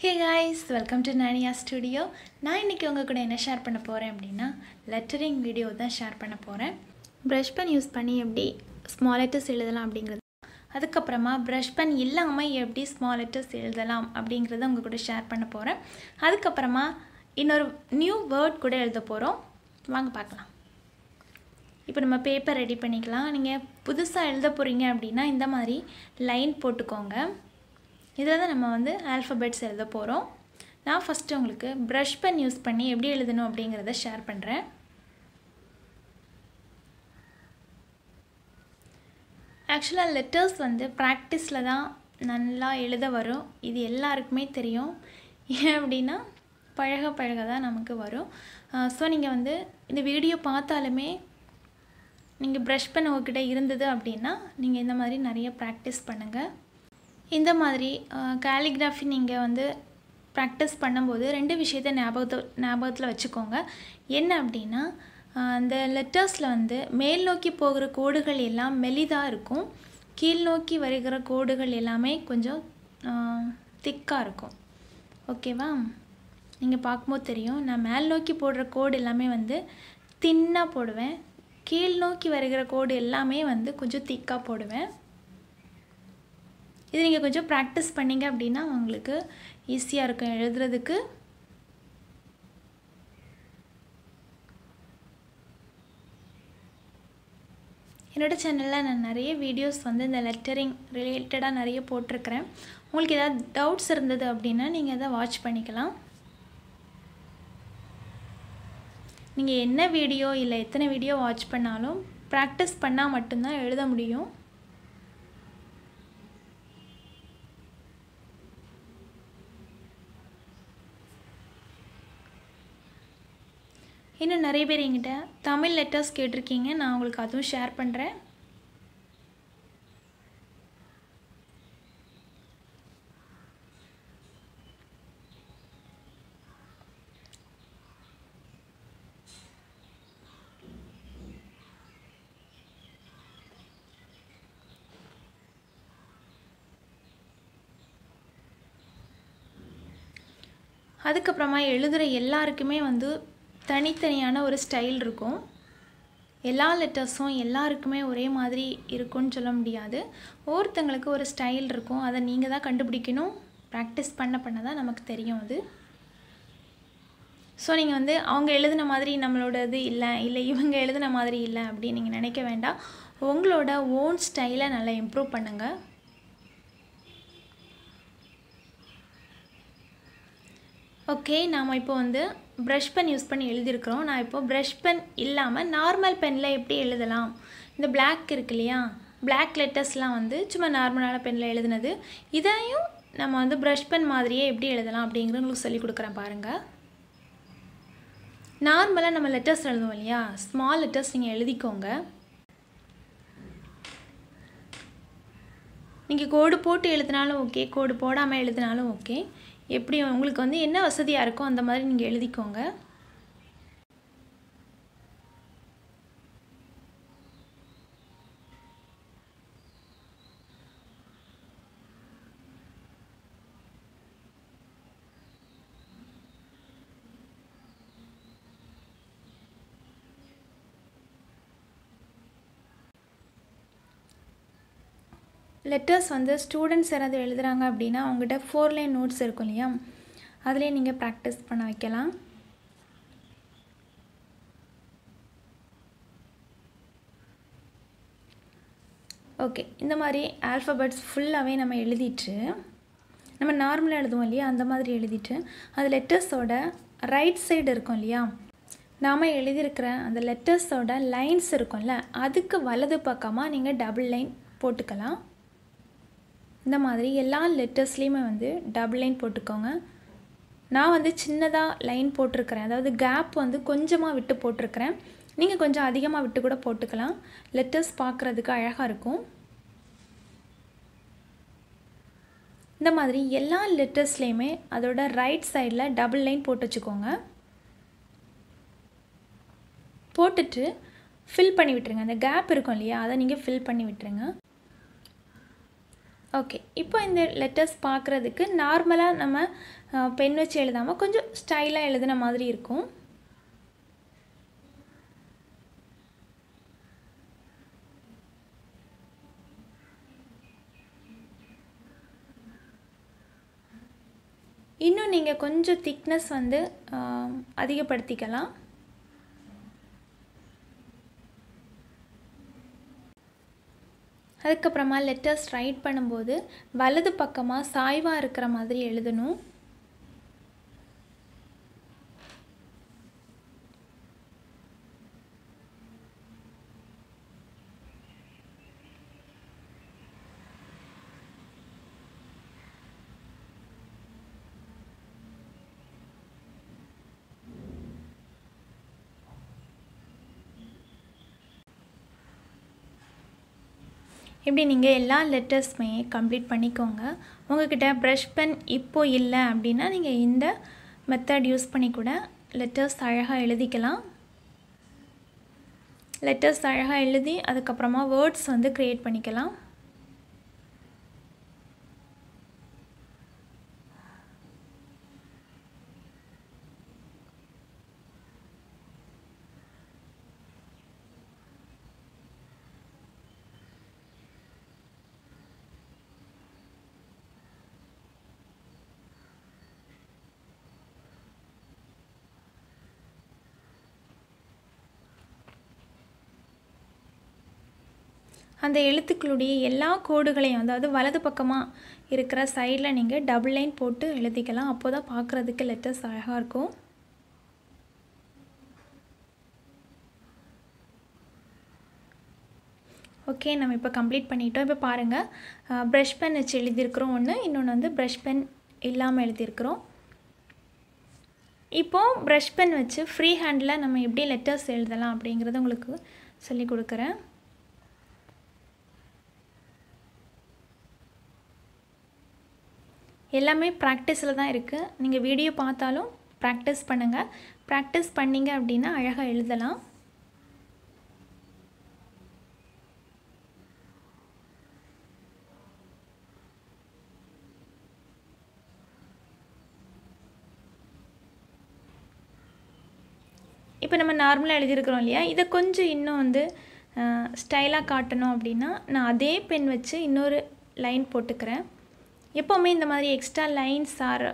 Hey guys, welcome to Naniart Studio. நான் இன்னைக்கு உங்க கூட என்ன ஷேர் பண்ண போறேன் அப்படினா லெட்டரிங் வீடியோ தான் ஷேர் பண்ண போறேன். பிரஷ் பென் யூஸ் பண்ணி எப்படி ஸ்மால் லெட்டர்ஸ் எழுதலாம் அப்படிங்கிறது, அதுக்கு அப்புறமா பிரஷ் பென் இல்லாம எப்படி ஸ்மால் லெட்டர்ஸ் எழுதலாம் அப்படிங்கறத உங்க கூட ஷேர் பண்ண போறேன். அதுக்கு அப்புறமா இன்னொரு நியூ வேர்ட் கூட எழுத போறோம், வாங்க பார்க்கலாம். இப்போ நம்ம பேப்பர் ரெடி பண்ணிக்கலாம். நீங்க புதுசா எழுத போறீங்க அப்படினா இந்த மாதிரி லைன் போட்டுக்கோங்க. इधर ना नम्मा वंदु अल्फाबेट्स एलुद पोरोम. ना फर्स्ट उंगलुक्कु ब्रश पेन यूस पन्नी एप्पडी एलुदणुम अप्पडिंगरदा शेयर पण्रेन. एक्चुअली लेटर्स वंदु प्रैक्टिसला दान नल्ला एलुद वरुम. इदु एल्लारुक्कुमे तेरियुम. ये अप्पडिना पळग पळग दान नमक्कु वरुम. सो नींगा वंदु इंद वीडियो पार्त्तालुमे नींगा ब्रश पेन उंगकिட்ட इरुंददु अप्पडिना नींगा इंद मारी नरिया प्रैक्टिस पण्णुंगा. இந்த மாதிரி காலிகிராஃபி நீங்கள் வந்து ப்ராக்டிஸ் பண்ணும்போது ரெண்டு விஷயத்தை ஞாபகத்தில் வச்சுக்கோங்க. என்ன அப்படின்னா, அந்த லெட்டர்ஸில் வந்து மேல் நோக்கி போகிற கோடுகள் எல்லாம் மெலிதாக இருக்கும், கீழ் நோக்கி வருகிற கோடுகள் எல்லாமே கொஞ்சம் திக்காக இருக்கும். ஓகேவா? நீங்கள் பார்க்கும்போது தெரியும், நான் மேல் நோக்கி போடுற கோடு எல்லாமே வந்து தின்னாக போடுவேன், கீழ் நோக்கி வருகிற கோடு எல்லாமே வந்து கொஞ்சம் திக்காக போடுவேன். இது நீங்கள் கொஞ்சம் ப்ராக்டிஸ் பண்ணிங்க அப்படின்னா உங்களுக்கு ஈஸியாக இருக்கும் எழுதுறதுக்கு. என்னோடய சேனலில் நான் நிறைய வீடியோஸ் வந்து இந்த லெட்டரிங் ரிலேட்டடாக நிறைய போட்டிருக்கிறேன். உங்களுக்கு ஏதாவது டவுட்ஸ் இருந்தது அப்படின்னா நீங்கள் அதை வாட்ச் பண்ணிக்கலாம். நீங்கள் என்ன வீடியோ இல்லை எத்தனை வீடியோ வாட்ச் பண்ணாலும் ப்ராக்டிஸ் பண்ணால் மட்டும்தான் எழுத முடியும். இன்னும் நிறைய பேர் என்கிட்ட தமிழ் லெட்டர்ஸ் கேட்டிருக்கீங்க, நான் உங்களுக்கு அதுவும் ஷேர் பண்ணுறேன். அதுக்கப்புறமா எழுதுகிற எல்லாருக்குமே வந்து தனித்தனியான ஒரு ஸ்டைல் இருக்கும். எல்லா லெட்டர்ஸும் எல்லாருக்குமே ஒரே மாதிரி இருக்கும்னு சொல்ல முடியாது. ஒவ்வொருத்தங்களுக்கு ஒரு ஸ்டைல் இருக்கும், அதை நீங்கள் தான் கண்டுபிடிக்கணும். ப்ராக்டிஸ் பண்ண தான் நமக்கு தெரியும் அது. ஸோ நீங்கள் வந்து அவங்க எழுதின மாதிரி நம்மளோடது இல்லை, இல்லை இவங்க எழுதின மாதிரி இல்லை அப்படின்னு நீங்கள் நினைக்க வேண்டாம். உங்களோட ஓன் ஸ்டைலை நல்லா இம்ப்ரூவ் பண்ணுங்கள். ஓகே, நாம் இப்போ வந்து ப்ரஷ் பென் யூஸ் பண்ணி எழுதியிருக்கிறோம். நான் இப்போது ப்ரஷ் பென் இல்லாமல் நார்மல் பெனில் எப்படி எழுதலாம், இந்த பிளாக் இருக்கு இல்லையா, பிளாக் லெட்டர்ஸ்லாம் வந்து சும்மா நார்மலான பெனில் எழுதுனது, இதையும் நம்ம வந்து ப்ரஷ் பென் மாதிரியே எப்படி எழுதலாம் அப்படிங்கிறது உங்களுக்கு சொல்லிக் கொடுக்குறேன் பாருங்கள். நார்மலாக நம்ம லெட்டர்ஸ் எழுதுவோம் இல்லையா, ஸ்மால் லெட்டர்ஸ் நீங்கள் எழுதிக்கோங்க. நீங்கள் கோடு போட்டு எழுதினாலும் ஓகே, கோடு போடாமல் எழுதினாலும் ஓகே, எப்படி உங்களுக்கு வந்து என்ன வசதியாக இருக்கோ அந்த மாதிரி நீங்கள் எழுதிக்கோங்க. லெட்டர்ஸ் வந்து ஸ்டூடெண்ட்ஸ் யாராவது எழுதுகிறாங்க அப்படின்னா அவங்ககிட்ட 4 லைன் நோட்ஸ் இருக்கும் இல்லையா, அதிலே நீங்கள் ப்ராக்டிஸ் பண்ண வைக்கலாம். ஓகே, இந்த மாதிரி ஆல்ஃபபெட்ஸ் ஃபுல்லாகவே நம்ம எழுதிட்டு, நம்ம நார்மலாக எழுதுவோம் இல்லையா அந்த மாதிரி எழுதிட்டு, அந்த லெட்டர்ஸோட ரைட் சைடு இருக்கும் இல்லையா, நாம் எழுதியிருக்கிற அந்த லெட்டர்ஸோட லைன்ஸ் இருக்கும்ல, அதுக்கு வலது பக்கமாக நீங்கள் டபுள் லைன் போட்டுக்கலாம். இந்த மாதிரி எல்லா லெட்டர்ஸ்லேயுமே வந்து டபுள் லைன் போட்டுக்கோங்க. நான் வந்து சின்னதாக லைன் போட்டிருக்கிறேன், அதாவது கேப் வந்து கொஞ்சமாக விட்டு போட்டிருக்கிறேன். நீங்கள் கொஞ்சம் அதிகமாக விட்டு கூட போட்டுக்கலாம், லெட்டர்ஸ் பார்க்குறதுக்கு அழகாக இருக்கும். இந்த மாதிரி எல்லா லெட்டர்ஸ்லேயுமே அதோட ரைட் சைடில் டபுள் லைன் போட்டு வச்சுக்கோங்க. போட்டுட்டு ஃபில் பண்ணி விட்டுருங்க. அந்த கேப் இருக்கும் இல்லையா, அதை நீங்கள் ஃபில் பண்ணி விட்டுருங்க. ओके इप्पो इंद लेटर्स पाक्कறதுக்கு நார்மலா நம்ம பென் வச்சு எழுதாம கொஞ்சம் ஸ்டைலா எழுதுன மாதிரி இருக்கும் இன்னும் நீங்க கொஞ்சம் திக்னஸ் வந்து அதிகப்படுத்திக்கலாம் अदुक्कप्रमा लेटर्स राइट पण्णुम्बोधु वलदु पक्कमा सायवा इरुक्किற மாதிரி எழுதணும் இப்படி நீங்க எல்லா லெட்டர்ஸ்மே கம்ப்ளீட் பண்ணிக்கோங்க உங்ககிட்ட பிரஷ் பென் இப்போ இல்ல அப்படினா நீங்க இந்த மெத்தட் யூஸ் பண்ணி கூட லெட்டர்ஸ் அழகா எழுதி அதுக்கு அப்புறமா வேர்ட்ஸ் வந்து கிரியேட் பண்ணிக்கலாம் அந்த எழுத்துக்களுடைய எல்லா கோடுகளையும் அதாவது வலது பக்கமா இருக்கிற சைடுல நீங்க டபுள் லைன் போட்டு எழுதிக்கலாம் அப்போதான் பார்க்கிறதுக்கு லெட்டர்ஸ் அழகா இருக்கும் ஓகே நம்ம இப்ப கம்ப்ளீட் பண்ணிட்டோம் இப்ப பாருங்க பிரஷ் பென் வச்சு எழுதி இருக்கோம் ஒன்னு இன்னொன்னு வந்து பிரஷ் பென் இல்லாம எழுதி இருக்கோம் இப்போ பிரஷ் பென் வச்சு ஃப்ரீ ஹேண்ட்ல நம்ம எப்படி லெட்டர்ஸ் எழுதலாம் அப்படிங்கறது உங்களுக்கு சொல்லி கொடுக்கிறேன் எல்லாமே பிராக்டிஸ்ல தான் இருக்கு நீங்க வீடியோ பார்த்தாலும் பிராக்டீஸ் பண்ணீங்க அப்படினா அழகா எழுதலாம் இப்போ நம்ம நார்மலா எழுதி இருக்கோம் இல்லையா இத கொஞ்சம் இன்னும் வந்து ஸ்டைலா காட்டணும் அப்படினா நான் அதே பென் வச்சு இன்னொரு லைன் போட்டுக்கறேன் எப்பவுமே இந்த மாதிரி எக்ஸ்ட்ரா லைன்ஸ் ஆர்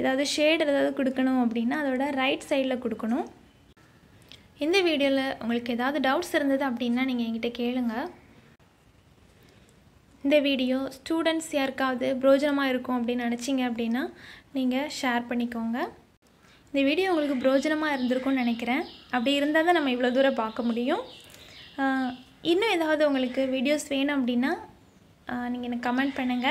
ஏதாவது ஷேட் ஏதாவது கொடுக்கணும் அப்படினா அதோட ரைட் சைடுல கொடுக்கணும் இந்த வீடியோல உங்களுக்கு ஏதாவது டவுட்ஸ் இருந்தது அப்படினா நீங்க என்கிட்ட கேளுங்க இந்த வீடியோ ஸ்டூடண்ட்ஸ் யாருக்காவது பிரயோஜனமா இருக்கும் அப்படி நினைச்சீங்க அப்படினா நீங்க ஷேர் பண்ணிக்கோங்க இந்த வீடியோ உங்களுக்கு பிரயோஜனமா இருந்திருக்கும்னு நினைக்கிறேன் அப்படி இருந்தா தான் நம்ம இவ்வளவு தூரம் பார்க்க முடியும் இன்னும் ஏதாவது உங்களுக்கு வீடியோஸ் வேணும் அப்படினா நீங்க எனக்கு கமெண்ட் பண்ணுங்க